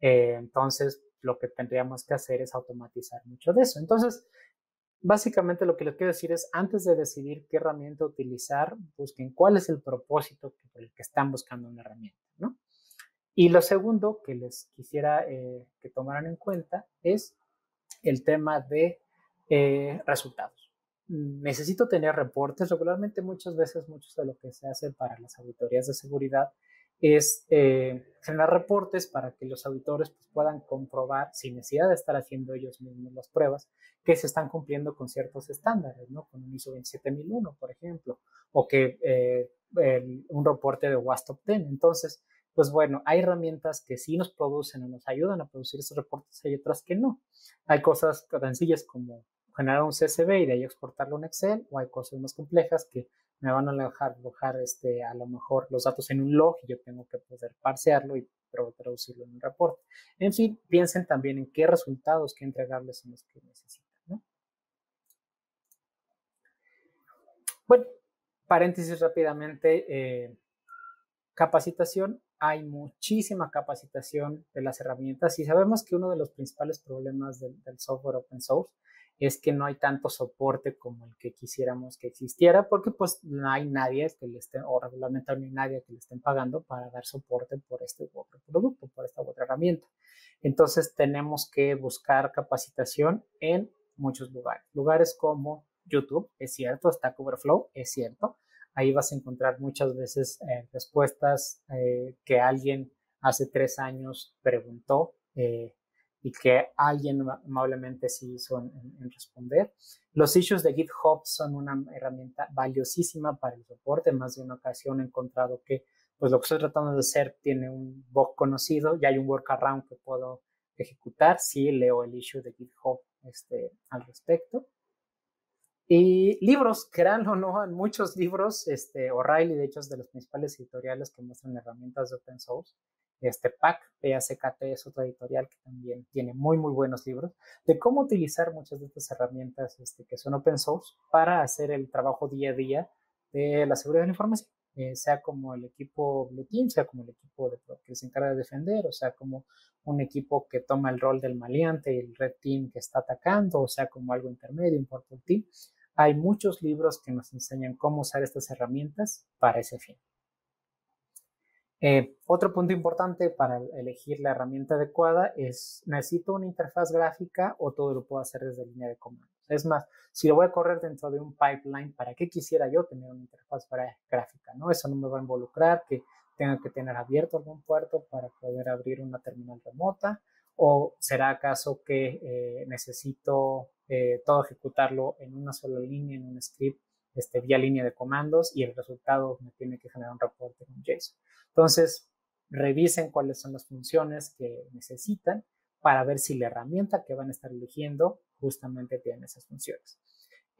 eh, entonces lo que tendríamos que hacer es automatizar mucho de eso. Entonces, básicamente lo que les quiero decir es, antes de decidir qué herramienta utilizar, busquen cuál es el propósito por el que están buscando una herramienta, ¿no? Y lo segundo que les quisiera eh, que tomaran en cuenta es el tema de eh, resultados. Necesito tener reportes. Regularmente muchas veces, muchos de lo que se hace para las auditorías de seguridad es eh, generar reportes para que los auditores pues, puedan comprobar, sin necesidad de estar haciendo ellos mismos las pruebas, que se están cumpliendo con ciertos estándares, ¿no? Con un I S O veintisiete mil uno, por ejemplo, o que eh, el, un reporte de OWASP top diez. Entonces, pues bueno, hay herramientas que sí nos producen o nos ayudan a producir estos reportes, hay otras que no. Hay cosas sencillas como generar un C S V y de ahí exportarlo a un Excel, o hay cosas más complejas que me van a dejar, dejar este, a lo mejor los datos en un log y yo tengo que poder parsearlo y traducirlo en un reporte. En fin, piensen también en qué resultados, qué entregables son los que necesitan, ¿no? Bueno, paréntesis rápidamente, eh, capacitación. Hay muchísima capacitación de las herramientas y sabemos que uno de los principales problemas del, del software open source es que no hay tanto soporte como el que quisiéramos que existiera, porque pues no hay nadie que le estén, o regularmente no hay nadie que le estén pagando para dar soporte por este u otro producto, por esta u otra herramienta. Entonces tenemos que buscar capacitación en muchos lugares. Lugares como YouTube, es cierto, está Stack Overflow, es cierto. Ahí vas a encontrar muchas veces eh, respuestas eh, que alguien hace tres años preguntó eh, y que alguien amablemente sí hizo en, en responder. Los issues de GitHub son una herramienta valiosísima para el soporte. Más de una ocasión he encontrado que pues, lo que estoy tratando de hacer tiene un bug conocido y hay un workaround que puedo ejecutar si leo el issue de GitHub este, al respecto. Y libros, créanlo o no, hay muchos libros, este, O'Reilly, de hecho, es de los principales editoriales que muestran herramientas de open source. Este PAC, P A C K T, es otra editorial que también tiene muy, muy buenos libros de cómo utilizar muchas de estas herramientas este, que son open source para hacer el trabajo día a día de la seguridad de la información, eh, sea como el equipo Blue Team, sea como el equipo de, que se encarga de defender, o sea como un equipo que toma el rol del maleante y el Red Team que está atacando, o sea como algo intermedio, un Purple Team. Hay muchos libros que nos enseñan cómo usar estas herramientas para ese fin. Eh, otro punto importante para elegir la herramienta adecuada es, necesito una interfaz gráfica o todo lo puedo hacer desde línea de comandos. Es más, si lo voy a correr dentro de un pipeline, ¿para qué quisiera yo tener una interfaz gráfica? ¿No? Eso no me va a involucrar que tenga que tener abierto algún puerto para poder abrir una terminal remota, o será acaso que eh, necesito eh, todo ejecutarlo en una sola línea, en un script, Este, vía línea de comandos, y el resultado me tiene que generar un reporte en un JSON. Entonces, revisen cuáles son las funciones que necesitan para ver si la herramienta que van a estar eligiendo justamente tiene esas funciones.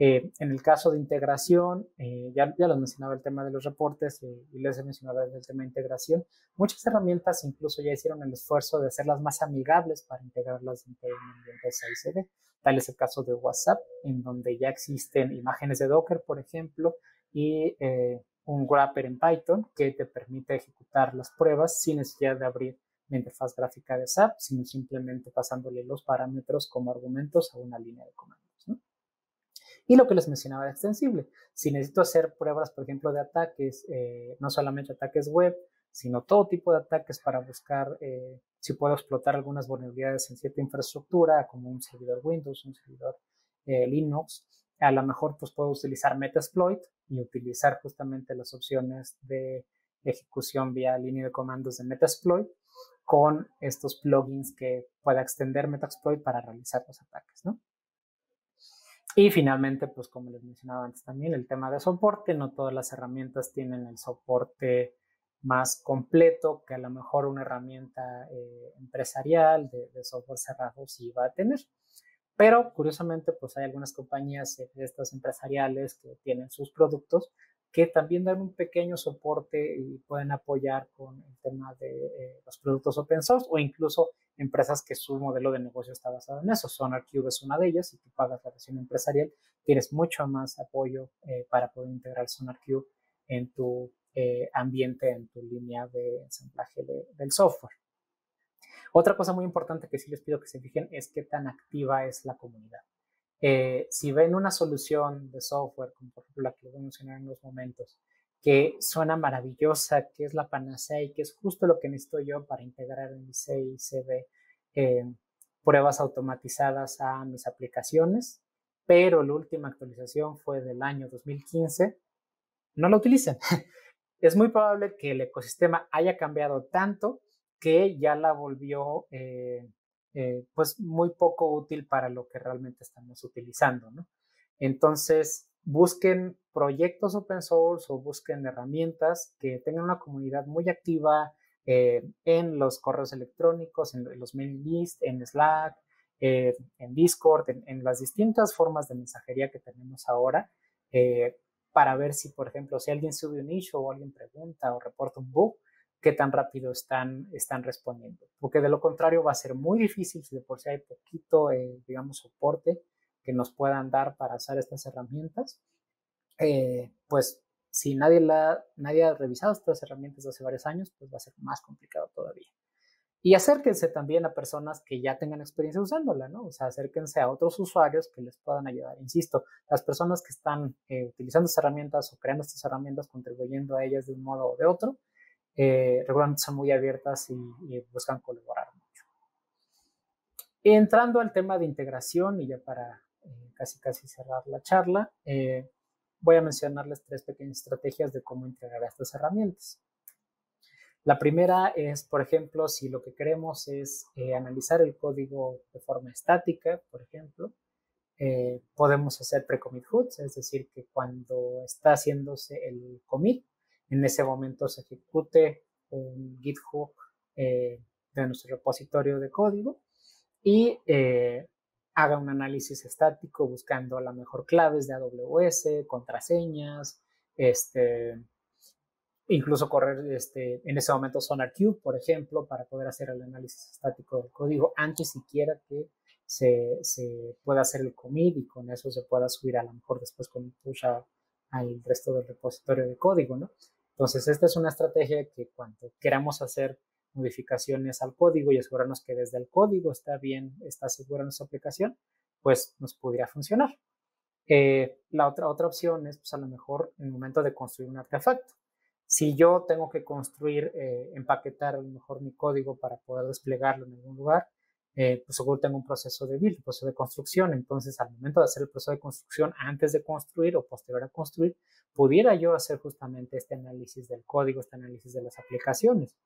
Eh, en el caso de integración, eh, ya, ya les mencionaba el tema de los reportes eh, y les he mencionado el tema de integración. Muchas herramientas incluso ya hicieron el esfuerzo de hacerlas más amigables para integrarlas en un ambiente C I C D. Tal es el caso de WhatsApp, en donde ya existen imágenes de Docker, por ejemplo, y eh, un wrapper en Python que te permite ejecutar las pruebas sin necesidad de abrir la interfaz gráfica de S A P, sino simplemente pasándole los parámetros como argumentos a una línea de comandos, ¿no? Y lo que les mencionaba de extensible. Si necesito hacer pruebas, por ejemplo, de ataques, eh, no solamente ataques web, sino todo tipo de ataques para buscar eh, si puedo explotar algunas vulnerabilidades en cierta infraestructura, como un servidor Windows, un servidor eh, Linux. A lo mejor pues, puedo utilizar Metasploit y utilizar justamente las opciones de ejecución vía línea de comandos de Metasploit con estos plugins que pueda extender Metasploit para realizar los ataques, ¿no? Y finalmente, pues como les mencionaba antes también, el tema de soporte. No todas las herramientas tienen el soporte más completo que a lo mejor una herramienta eh, empresarial de, de software cerrado sí va a tener. Pero curiosamente, pues hay algunas compañías eh, de estas empresariales que tienen sus productos que también dan un pequeño soporte y pueden apoyar con el tema de eh, los productos open source, o incluso empresas que su modelo de negocio está basado en eso. SonarQube es una de ellas. Si tú pagas la versión empresarial, tienes mucho más apoyo eh, para poder integrar SonarQube en tu Eh, ambiente, en tu línea de ensamblaje de, del software. Otra cosa muy importante que sí les pido que se fijen es qué tan activa es la comunidad. Eh, si ven una solución de software, como por ejemplo la que les voy a mencionar en unos momentos, que suena maravillosa, que es la panacea y que es justo lo que necesito yo para integrar en mi C I C D eh, pruebas automatizadas a mis aplicaciones, pero la última actualización fue del año dos mil quince, no la utilicen. Es muy probable que el ecosistema haya cambiado tanto que ya la volvió eh, eh, pues muy poco útil para lo que realmente estamos utilizando, ¿no? Entonces, busquen proyectos open source o busquen herramientas que tengan una comunidad muy activa, eh, en los correos electrónicos, en los mailing lists, en Slack, eh, en Discord, en, en las distintas formas de mensajería que tenemos ahora, eh, para ver si, por ejemplo, si alguien sube un issue o alguien pregunta o reporta un bug, qué tan rápido están, están respondiendo. Porque de lo contrario va a ser muy difícil, si de por sí hay poquito, eh, digamos, soporte que nos puedan dar para usar estas herramientas. Eh, pues si nadie, la, nadie ha revisado estas herramientas hace varios años, pues va a ser más complicado todavía. Y acérquense también a personas que ya tengan experiencia usándola, ¿no? O sea, acérquense a otros usuarios que les puedan ayudar. Insisto, las personas que están eh, utilizando estas herramientas o creando estas herramientas, contribuyendo a ellas de un modo o de otro, eh, regularmente son muy abiertas y, y buscan colaborar mucho. Entrando al tema de integración, y ya para eh, casi casi cerrar la charla, eh, voy a mencionarles tres pequeñas estrategias de cómo integrar estas herramientas. La primera es, por ejemplo, si lo que queremos es eh, analizar el código de forma estática, por ejemplo, eh, podemos hacer pre-commit hooks, es decir, que cuando está haciéndose el commit, en ese momento se ejecute un git hook eh, de nuestro repositorio de código y eh, haga un análisis estático buscando a lo mejor claves de A W S, contraseñas, este... incluso correr este, en ese momento SonarQube, por ejemplo, para poder hacer el análisis estático del código antes siquiera que se, se pueda hacer el commit, y con eso se pueda subir a lo mejor después con un push a, al resto del repositorio de código, ¿no? Entonces, esta es una estrategia que cuando queramos hacer modificaciones al código y asegurarnos que desde el código está bien, está segura nuestra aplicación, pues nos podría funcionar. Eh, la otra, otra opción es, pues, a lo mejor en el momento de construir un artefacto. Si yo tengo que construir, eh, empaquetar a lo mejor mi código para poder desplegarlo en algún lugar, eh, pues seguro tengo un proceso de build, un proceso de construcción. Entonces, al momento de hacer el proceso de construcción, antes de construir o posterior a construir, pudiera yo hacer justamente este análisis del código, este análisis de las aplicaciones.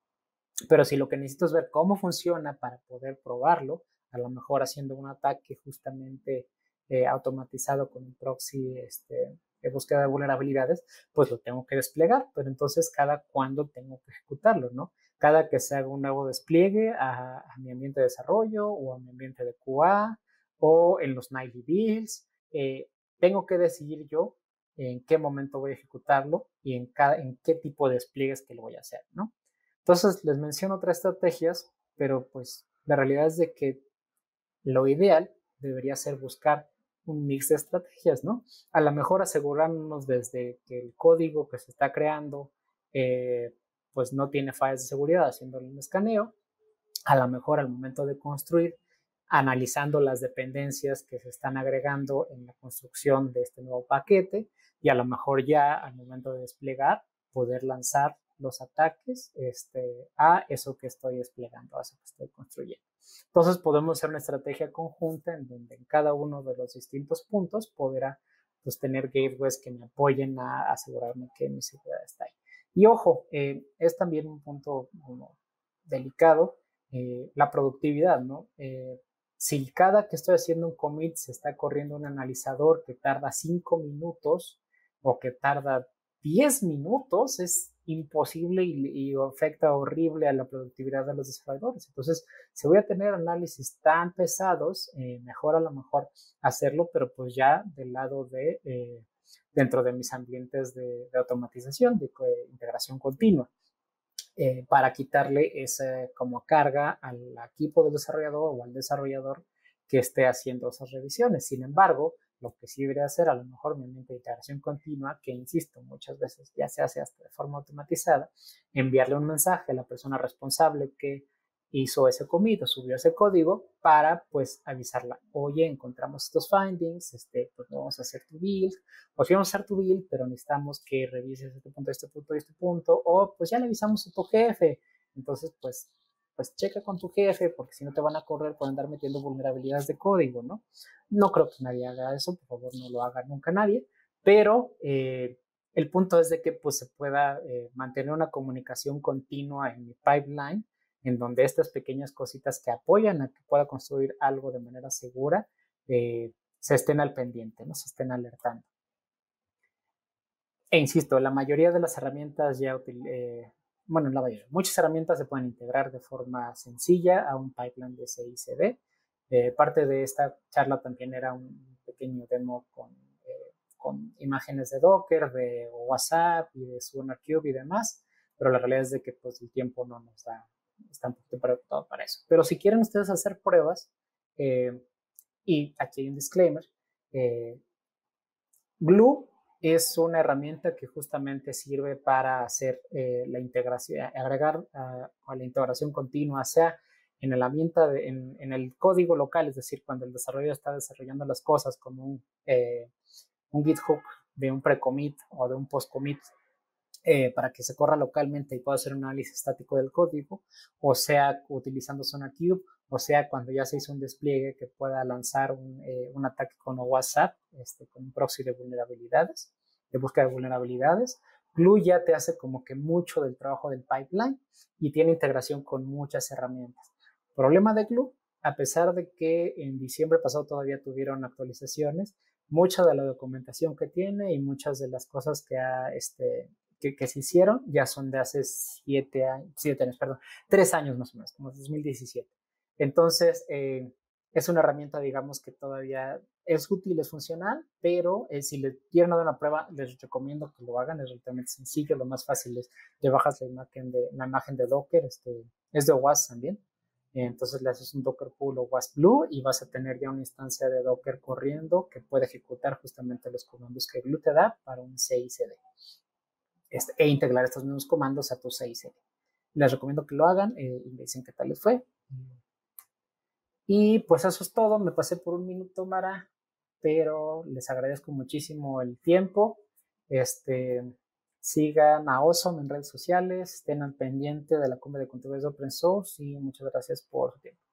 Pero si lo que necesito es ver cómo funciona para poder probarlo, a lo mejor haciendo un ataque justamente eh, automatizado con un proxy, este... de búsqueda de vulnerabilidades, pues lo tengo que desplegar, pero entonces cada cuándo tengo que ejecutarlo, ¿no? Cada que se haga un nuevo despliegue a, a mi ambiente de desarrollo o a mi ambiente de Q A o en los nightly builds, eh, tengo que decidir yo en qué momento voy a ejecutarlo y en, cada, en qué tipo de despliegues que lo voy a hacer, ¿no? Entonces, les menciono otras estrategias, pero pues la realidad es de que lo ideal debería ser buscar un mix de estrategias, ¿no? A lo mejor asegurarnos desde que el código que se está creando eh, pues no tiene fallas de seguridad haciéndole un escaneo, a lo mejor al momento de construir, analizando las dependencias que se están agregando en la construcción de este nuevo paquete, y a lo mejor ya al momento de desplegar, poder lanzar los ataques este, a eso que estoy desplegando, a eso que estoy construyendo. Entonces, podemos hacer una estrategia conjunta en donde en cada uno de los distintos puntos podrá pues, tener gateways que me apoyen a asegurarme que mi seguridad está ahí. Y ojo, eh, es también un punto como, delicado, eh, la productividad, ¿no? Eh, si cada que estoy haciendo un commit se está corriendo un analizador que tarda cinco minutos o que tarda diez minutos, es imposible y, y afecta horrible a la productividad de los desarrolladores. Entonces, si voy a tener análisis tan pesados, eh, mejor a lo mejor hacerlo, pero pues ya del lado de, eh, dentro de mis ambientes de, de automatización, de, de integración continua, eh, para quitarle esa como carga al equipo del desarrollador o al desarrollador que esté haciendo esas revisiones. Sin embargo, lo que sí debería hacer, a lo mejor mi ambiente de integración continua, que insisto, muchas veces ya se hace hasta de forma automatizada, enviarle un mensaje a la persona responsable que hizo ese commit o subió ese código para, pues, avisarla. Oye, encontramos estos findings, este, pues no vamos a hacer tu build, o sí vamos a hacer tu build, pero necesitamos que revises este punto, este punto, este punto, o pues ya le avisamos a tu jefe. Entonces, pues, pues checa con tu jefe, porque si no te van a correr por andar metiendo vulnerabilidades de código, ¿no? No creo que nadie haga eso, por favor no lo haga nunca nadie, pero eh, el punto es de que pues, se pueda eh, mantener una comunicación continua en mi pipeline, en donde estas pequeñas cositas que apoyan a que pueda construir algo de manera segura, eh, se estén al pendiente, ¿no? Se estén alertando. E insisto, la mayoría de las herramientas ya util, eh, bueno, la mayoría, muchas herramientas se pueden integrar de forma sencilla a un pipeline de C I C D. Eh, parte de esta charla también era un pequeño demo con, eh, con imágenes de Docker, de OWASP y de SonarQube y demás, pero la realidad es de que pues, el tiempo no nos da, está un poquito preparado para eso. Pero si quieren ustedes hacer pruebas, eh, y aquí hay un disclaimer, eh, Glue es una herramienta que justamente sirve para hacer eh, la integración, agregar uh, a la integración continua, sea en el ambiente, de, en, en el código local, es decir, cuando el desarrollador está desarrollando las cosas como un, eh, un git hook de un pre-commit o de un post-commit eh, para que se corra localmente y pueda hacer un análisis estático del código, o sea, utilizando SonarQube, o sea, cuando ya se hizo un despliegue que pueda lanzar un, eh, un ataque con OWASP, este, con un proxy de vulnerabilidades, de búsqueda de vulnerabilidades. Glue ya te hace como que mucho del trabajo del pipeline y tiene integración con muchas herramientas. Problema de Glue, a pesar de que en diciembre pasado todavía tuvieron actualizaciones, mucha de la documentación que tiene y muchas de las cosas que, ha, este, que, que se hicieron ya son de hace siete años, siete años, perdón, tres años más o menos, como dos mil diecisiete. Entonces, eh, es una herramienta, digamos, que todavía es útil, es funcional, pero eh, si les quieren dar una prueba, les recomiendo que lo hagan, es realmente sencillo, lo más fácil es, te bajas la imagen de, la imagen de Docker, este, es de OWASP también, eh, entonces le haces un Docker Pool o OWASP Glue y vas a tener ya una instancia de Docker corriendo que puede ejecutar justamente los comandos que Glue te da para un C I C D este, e integrar estos mismos comandos a tu C I C D. Les recomiendo que lo hagan eh, y me dicen qué tal les fue. Y pues eso es todo, me pasé por un minuto, Mara, pero les agradezco muchísimo el tiempo. Este, sigan a Awesome en redes sociales, estén al pendiente de la Cumbre de Contribuidores Open Source y muchas gracias por su tiempo.